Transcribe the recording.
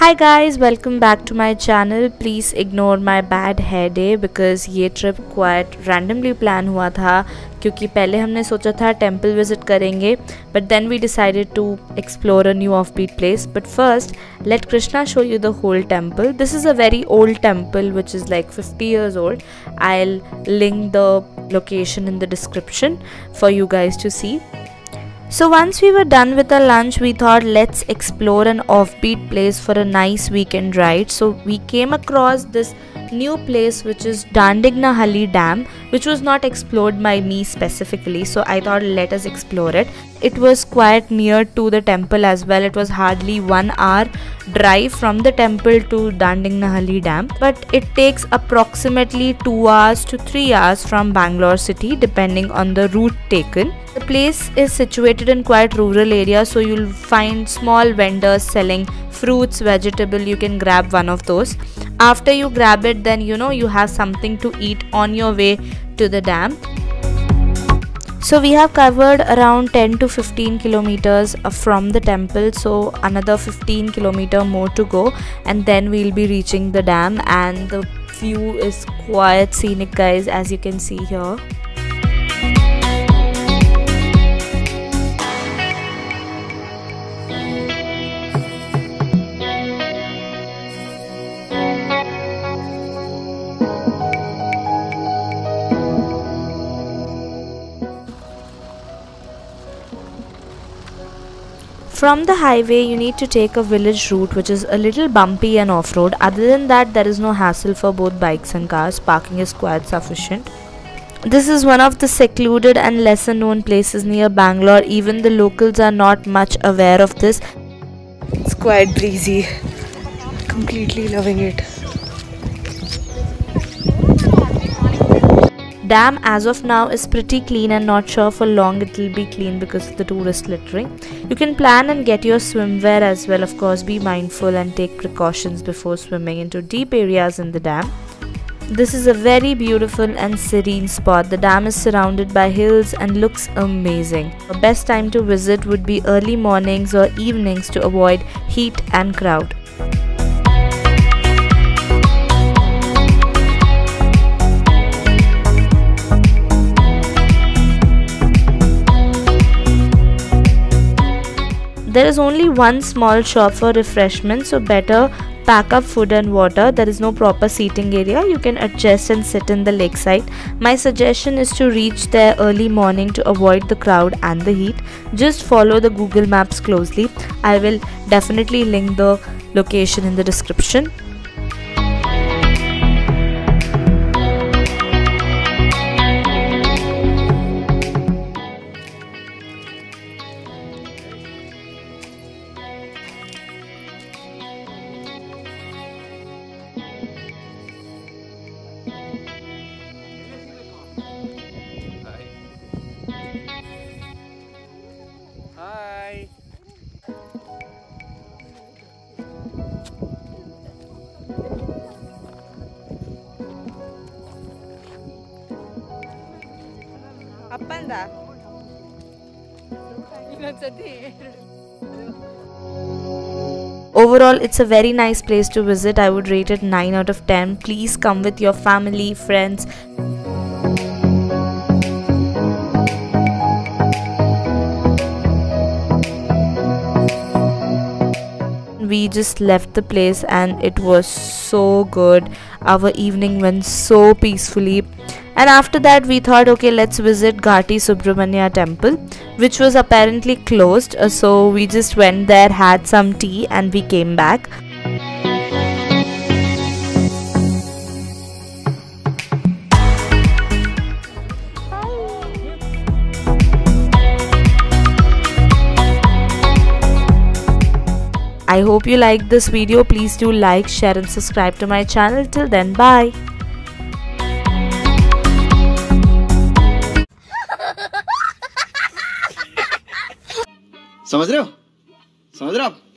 Hi guys, welcome back to my channel. Please ignore my bad hair day because ये trip quite randomly plan हुआ था क्योंकि पहले हमने सोचा था temple visit करेंगे but then we decided to explore a new offbeat place. But first, let Krishna show you the whole temple. This is a very old temple which is like 50 years old. I'll link the location in the description for you guys to see. So once we were done with our lunch, we thought let's explore an offbeat place for a nice weekend ride. So we came across this new place which is Dandiganahalli Dam, which was not explored by me specifically, so I thought let us explore it. It was quite near to the temple as well. It was hardly 1 hour drive from the temple to Dandiganahalli Dam, but it takes approximately 2 hours to 3 hours from Bangalore city depending on the route taken. The place is situated in quite rural area, so you'll find small vendors selling fruits, vegetable. You can grab one of those. After you grab it, then you know you have something to eat on your way to the dam. So we have covered around 10 to 15 kilometers from the temple, so another 15 kilometer more to go and then we'll be reaching the dam. And the view is quite scenic guys, as you can see here. From the highway you need to take a village route which is a little bumpy and off-road. Other than that, there is no hassle for both bikes and cars. Parking is quite sufficient. This is one of the secluded and lesser known places near Bangalore. Even the locals are not much aware of this. It's quite breezy. Completely loving it. Dam as of now is pretty clean and not sure for long it will be clean because of the tourist littering. You can plan and get your swimwear as well. Of course, be mindful and take precautions before swimming into deep areas in the dam. This is a very beautiful and serene spot. The dam is surrounded by hills and looks amazing. The best time to visit would be early mornings or evenings to avoid heat and crowd. There is only one small shop for refreshments, so better pack up food and water. There is no proper seating area. You can adjust and sit in the lakeside. My suggestion is to reach there early morning to avoid the crowd and the heat. Just follow the Google Maps closely. I will definitely link the location in the description. Panda. Overall, it's a very nice place to visit. I would rate it 9 out of 10. Please come with your family, friends. We just left the place and it was so good. Our evening went so peacefully. And after that we thought, okay, let's visit Gati Subramania Temple, which was apparently closed, so we just went there, had some tea and we came back. I hope you liked this video. Please do like, share and subscribe to my channel. Till then, bye. समझ रहे हो आप